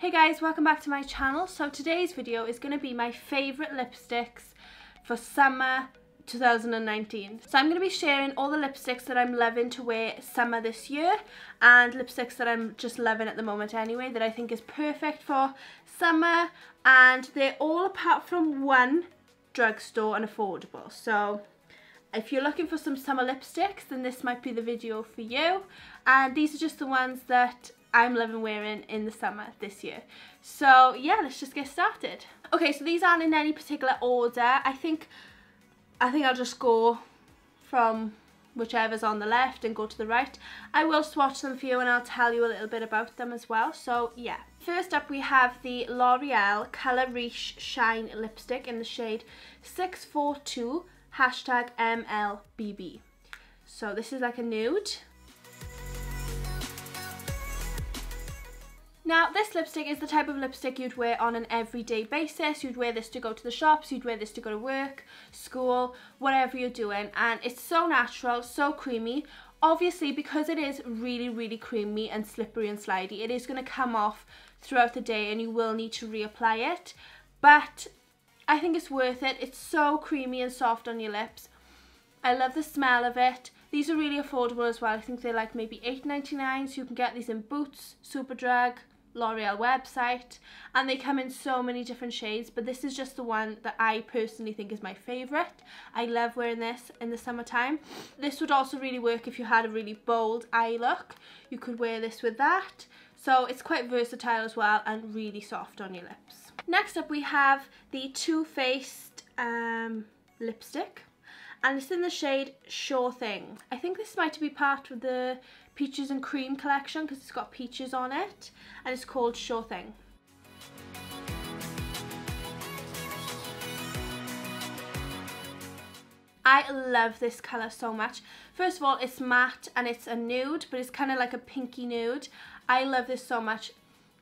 Hey guys, welcome back to my channel. So today's video is going to be my favourite lipsticks for summer 2019. So I'm going to be sharing all the lipsticks that I'm loving to wear summer this year and lipsticks that I'm just loving at the moment anyway that I think is perfect for summer, and they're all apart from one drugstore and affordable. So if you're looking for some summer lipsticks, then this might be the video for you, and these are just the ones that I'm loving wearing in the summer this year. So yeah, let's just get started. Okay, so these aren't in any particular order. I think I'll just go from whichever's on the left and go to the right. I will swatch them for you and I'll tell you a little bit about them as well. So yeah, first up we have the L'Oreal Colour Riche Shine Lipstick in the shade 642 #MLBB. So this is like a nude. Now, this lipstick is the type of lipstick you'd wear on an everyday basis. You'd wear this to go to the shops, you'd wear this to go to work, school, whatever you're doing. And it's so natural, so creamy. Obviously, because it is really, really creamy and slippery and slidey, it is going to come off throughout the day and you will need to reapply it. But I think it's worth it. It's so creamy and soft on your lips. I love the smell of it. These are really affordable as well. I think they're like maybe $8.99, so you can get these in Boots, Superdrug, L'Oreal website, and they come in so many different shades, but this is just the one that I personally think is my favorite. I love wearing this in the summertime. This would also really work if you had a really bold eye look. You could wear this with that. So it's quite versatile as well and really soft on your lips. Next up we have the Too Faced lipstick, and it's in the shade Sure Thing. I think this might be part of the Peaches and Cream collection because it's got peaches on it, and it's called Sure Thing. I love this colour so much. First of all, it's matte and it's a nude, but it's kind of like a pinky nude. I love this so much.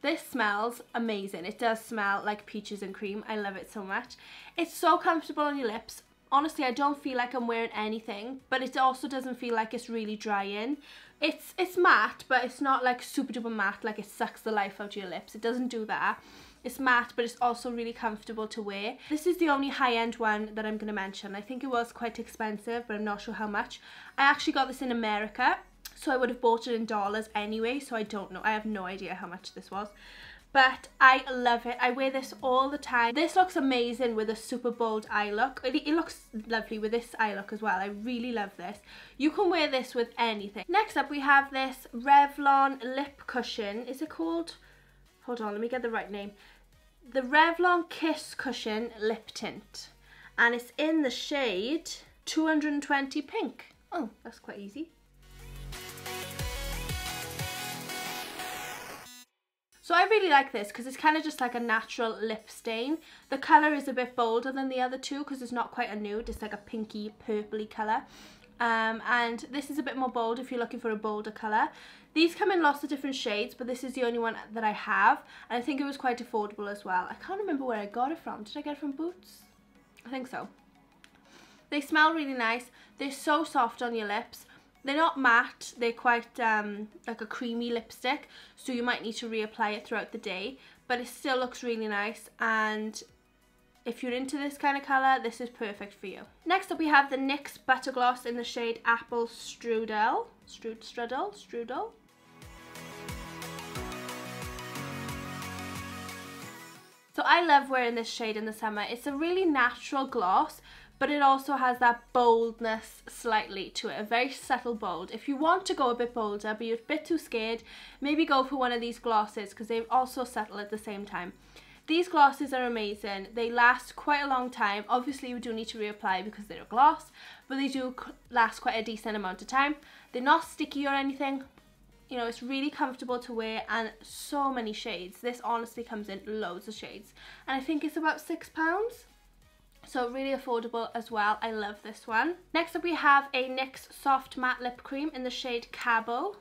This smells amazing. It does smell like peaches and cream. I love it so much. It's so comfortable on your lips. Honestly, I don't feel like I'm wearing anything, but it also doesn't feel like it's really drying. It's matte, but it's not like super duper matte, like it sucks the life out of your lips. It doesn't do that. It's matte, but it's also really comfortable to wear. This is the only high-end one that I'm going to mention. I think it was quite expensive, but I'm not sure how much. I actually got this in America, so I would have bought it in dollars anyway, so I don't know. I have no idea how much this was. But I love it. I wear this all the time. This looks amazing with a super bold eye look. It looks lovely with this eye look as well. I really love this. You can wear this with anything. Next up we have this Revlon Lip Cushion. Is it called? Hold on, let me get the right name. The Revlon Kiss Cushion Lip Tint. And it's in the shade 220 Pink. Oh, that's quite easy. So I really like this because it's kind of just like a natural lip stain. The colour is a bit bolder than the other two because it's not quite a nude, it's like a pinky purpley colour. And this is a bit more bold if you're looking for a bolder colour. These come in lots of different shades, but this is the only one that I have. And I think it was quite affordable as well. I can't remember where I got it from. Did I get it from Boots? I think so. They smell really nice. They're so soft on your lips. They're not matte, they're quite like a creamy lipstick, so you might need to reapply it throughout the day, but it still looks really nice, and if you're into this kind of colour, this is perfect for you. Next up we have the NYX Butter Gloss in the shade Apple Strudel. Strudel? So I love wearing this shade in the summer. It's a really natural gloss, but it also has that boldness slightly to it, a very subtle bold. If you want to go a bit bolder, but you're a bit too scared, maybe go for one of these glosses because they're also subtle at the same time. These glosses are amazing. They last quite a long time. Obviously, you do need to reapply because they're a gloss, but they do last quite a decent amount of time. They're not sticky or anything. You know, it's really comfortable to wear and so many shades. This honestly comes in loads of shades. And I think it's about £6. So really affordable as well. I love this one. Next up we have a NYX Soft Matte Lip Cream in the shade Cabo.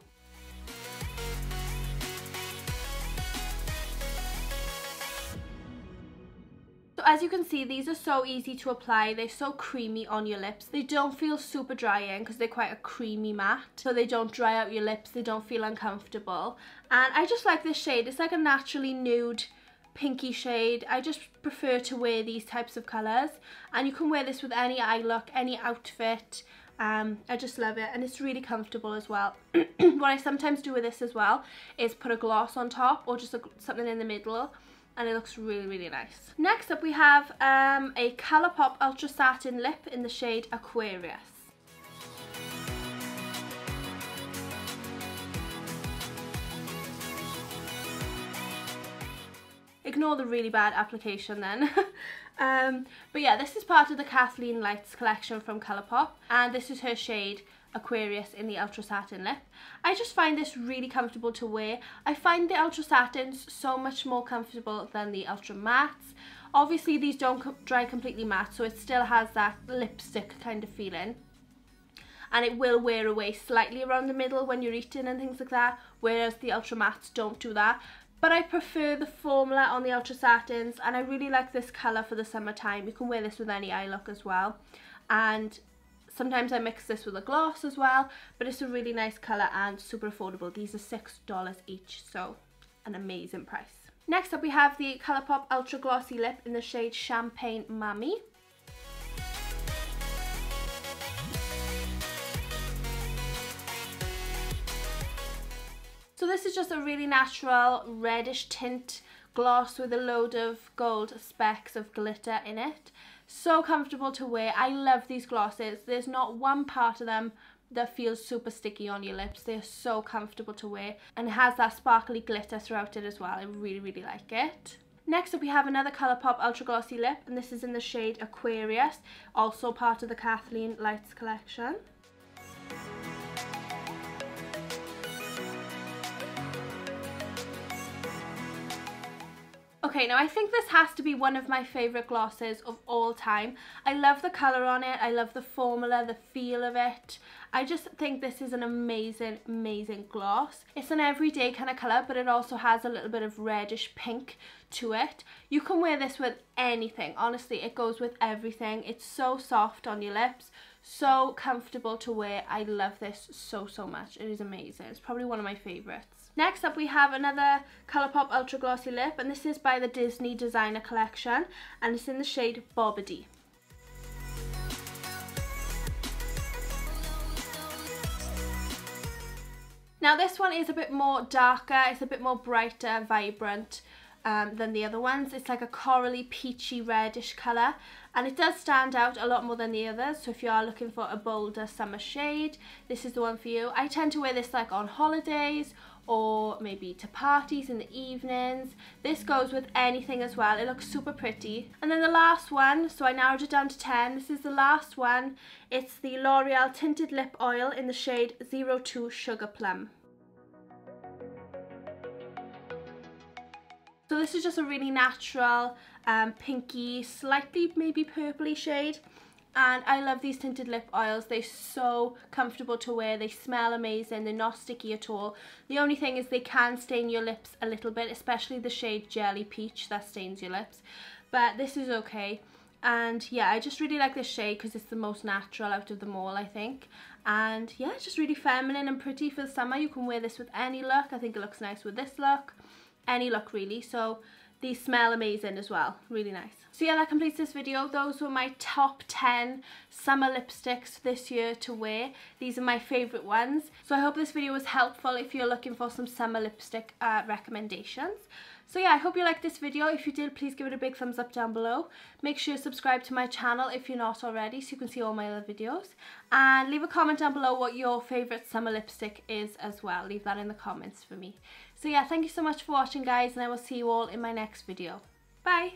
So as you can see, these are so easy to apply. They're so creamy on your lips. They don't feel super drying because they're quite a creamy matte, so they don't dry out your lips, they don't feel uncomfortable. And I just like this shade. It's like a naturally nude pinky shade. I just prefer to wear these types of colours, and you can wear this with any eye look, any outfit. I just love it, and it's really comfortable as well. What I sometimes do with this as well is put a gloss on top or just something in the middle, and it looks really, really nice. Next up we have a ColourPop Ultra Satin Lip in the shade Aquarius. Ignore the really bad application then. But yeah, this is part of the Kathleen Lights collection from ColourPop, and this is her shade Aquarius in the Ultra Satin Lip. I just find this really comfortable to wear. I find the Ultra Satins so much more comfortable than the Ultra Mattes. Obviously these don't dry completely matte, so it still has that lipstick kind of feeling, and it will wear away slightly around the middle when you're eating and things like that, whereas the Ultra Mattes don't do that. But I prefer the formula on the Ultra Satins, and I really like this colour for the summertime. You can wear this with any eye look as well, and sometimes I mix this with a gloss as well, but it's a really nice colour and super affordable. These are $6 each, so an amazing price. Next up we have the ColourPop Ultra Glossy Lip in the shade Champagne Mammy. So this is just a really natural reddish tint gloss with a load of gold specks of glitter in it. So comfortable to wear. I love these glosses. There's not one part of them that feels super sticky on your lips. They're so comfortable to wear, and it has that sparkly glitter throughout it as well. I really, really like it. Next up we have another ColourPop Ultra Glossy Lip, and this is in the shade Aquarius, also part of the Kathleen Lights collection. Okay, now I think this has to be one of my favourite glosses of all time. I love the colour on it, I love the formula, the feel of it. I just think this is an amazing, amazing gloss. It's an everyday kind of colour, but it also has a little bit of reddish pink to it. You can wear this with anything, honestly, it goes with everything. It's so soft on your lips, so comfortable to wear. I love this so, so much. It is amazing. It's probably one of my favourites. Next up we have another ColourPop Ultra Glossy Lip, and this is by the Disney Designer Collection, and it's in the shade Bobbidi. Now this one is a bit more darker, it's a bit more brighter, vibrant than the other ones. It's like a corally peachy reddish colour, and it does stand out a lot more than the others, so if you are looking for a bolder summer shade, this is the one for you. I tend to wear this like on holidays, or maybe to parties in the evenings. This goes with anything as well. It looks super pretty. And then the last one, so I narrowed it down to 10. This is the last one. It's the L'Oreal Tinted Lip Oil in the shade 02 Sugar Plum. So this is just a really natural pinky, slightly maybe purpley shade. And I love these tinted lip oils. They're so comfortable to wear. They smell amazing. They're not sticky at all. The only thing is they can stain your lips a little bit, especially the shade Jelly Peach that stains your lips. But this is okay. And yeah, I just really like this shade because it's the most natural out of them all, I think. And yeah, it's just really feminine and pretty for the summer. You can wear this with any look. I think it looks nice with this look. Any look really. So these smell amazing as well, really nice. So yeah, that completes this video. Those were my top 10 summer lipsticks this year to wear. These are my favourite ones. So I hope this video was helpful if you're looking for some summer lipstick recommendations. So yeah, I hope you liked this video. If you did, please give it a big thumbs up down below. Make sure you subscribe to my channel if you're not already, so you can see all my other videos. And leave a comment down below what your favourite summer lipstick is as well. Leave that in the comments for me. So yeah, thank you so much for watching, guys, and I will see you all in my next video. Bye!